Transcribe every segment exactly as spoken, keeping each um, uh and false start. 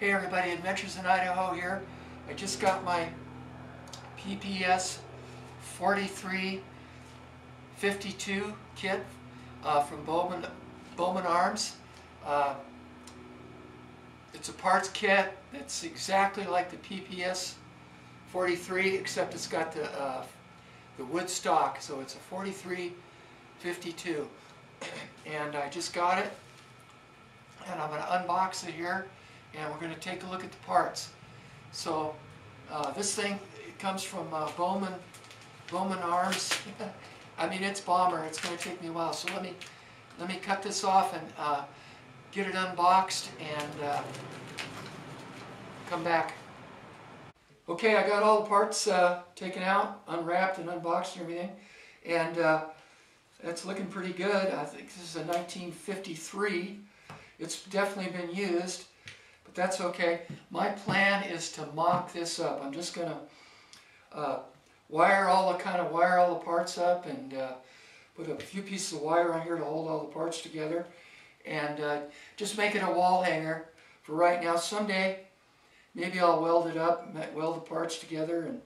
Hey everybody, Adventures in Idaho here. I just got my P P S forty-three fifty-two kit uh, from Bowman, Bowman Arms. Uh, it's a parts kit that's exactly like the P P S forty-three, except it's got the, uh, the wood stock, so it's a forty-three fifty-two. And I just got it, and I'm going to unbox it here. And we're going to take a look at the parts. So uh, this thing, it comes from uh, Bowman, Bowman Arms. I mean, it's Bomber. It's going to take me a while. So let me let me cut this off and uh, get it unboxed and uh, come back. Okay, I got all the parts uh, taken out, unwrapped, and unboxed and everything, and uh, it's looking pretty good. I think this is a nineteen fifty-three. It's definitely been used. But that's okay. My plan is to mock this up. I'm just going to uh, wire all the kind of wire all the parts up and uh, put a few pieces of wire on here to hold all the parts together, and uh, just make it a wall hanger for right now. Someday, maybe I'll weld it up, weld the parts together, and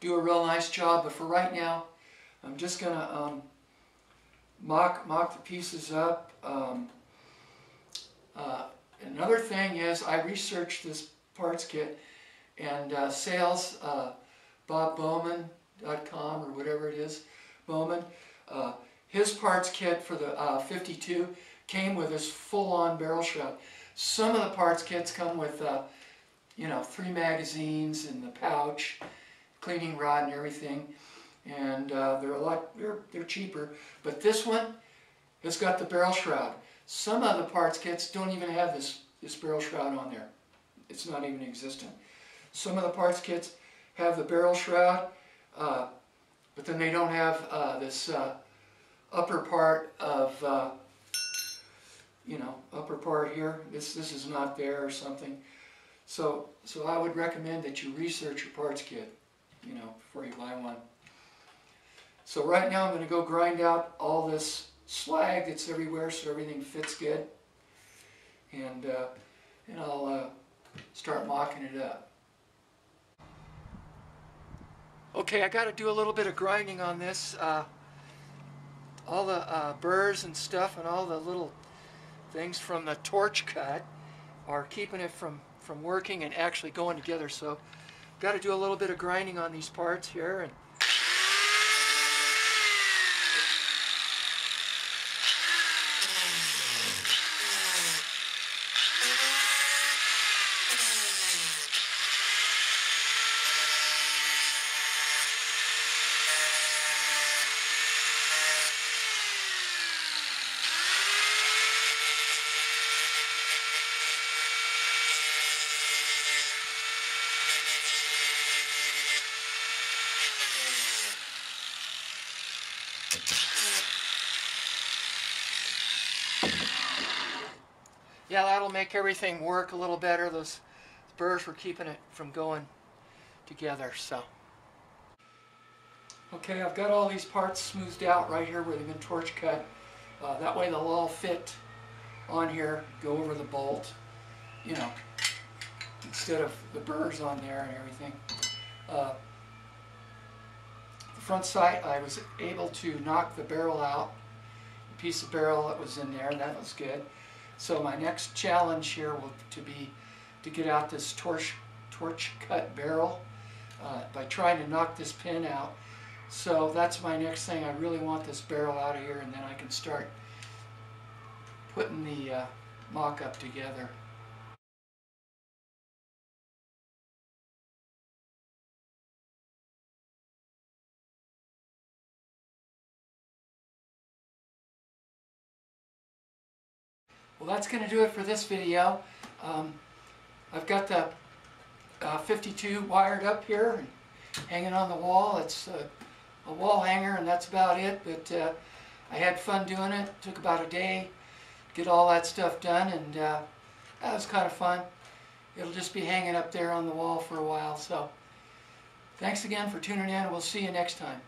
do a real nice job. But for right now, I'm just going to um, mock mock the pieces up. Um, uh, Another thing is, I researched this parts kit, and uh, sales, uh, bob bowman dot com or whatever it is, Bowman, uh, his parts kit for the uh, fifty-two came with this full-on barrel shot. Some of the parts kits come with, uh, you know, three magazines and the pouch, cleaning rod and everything, and uh, they're a lot, they're, they're cheaper, but this one has got the barrel shroud. Some of the parts kits don't even have this, this barrel shroud on there. It's not even existent. Some of the parts kits have the barrel shroud, uh, but then they don't have uh, this uh, upper part of, uh, you know, upper part here. This, this is not there or something. So, so I would recommend that you research your parts kit, you know, before you buy one. So right now I'm going to go grind out all this slag that's everywhere, so everything fits good, and uh, and I'll uh, start mocking it up. Okay, I got to do a little bit of grinding on this. Uh, all the uh, burrs and stuff, and all the little things from the torch cut are keeping it from from working and actually going together. So, got to do a little bit of grinding on these parts here and. Yeah, that'll make everything work a little better. Those burrs were keeping it from going together. So, okay, I've got all these parts smoothed out right here where they've been torch cut. Uh, that way they'll all fit on here, go over the bolt, you know, instead of the burrs on there and everything. Uh, the front sight, I was able to knock the barrel out, a piece of barrel that was in there, and that was good. So my next challenge here will to be to get out this torch torch cut barrel uh, by trying to knock this pin out. So that's my next thing. I really want this barrel out of here, and then I can start putting the uh, mock-up together. Well, that's going to do it for this video. Um, I've got the uh, fifty-two wired up here and hanging on the wall. It's uh, a wall hanger, and that's about it. But uh, I had fun doing it. It took about a day to get all that stuff done, and uh, that was kind of fun. It'll just be hanging up there on the wall for a while. So thanks again for tuning in. We'll see you next time.